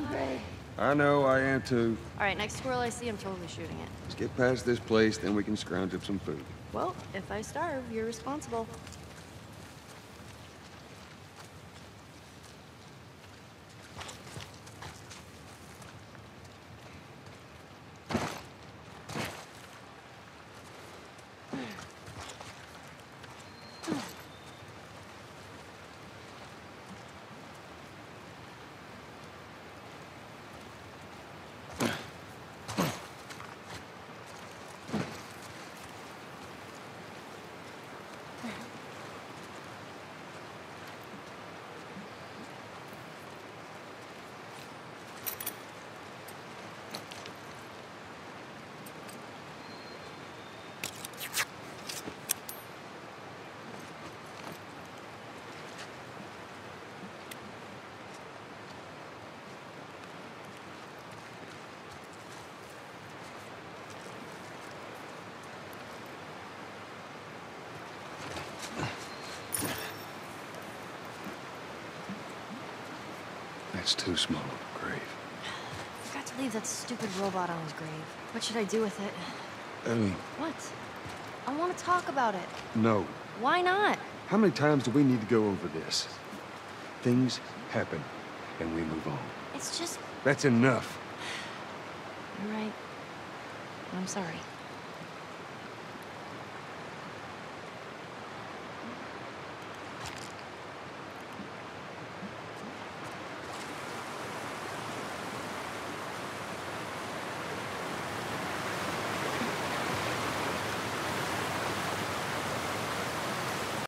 hungry. I know, I am too. All right, next squirrel I see, I'm totally shooting it. Let's get past this place, then we can scrounge up some food. Well, if I starve, you're responsible. It's too small of a grave. I forgot to leave that stupid robot on his grave. What should I do with it? Ellie. What? I want to talk about it. No. Why not? How many times do we need to go over this? Things happen, and we move on. It's just... That's enough. You're right. I'm sorry.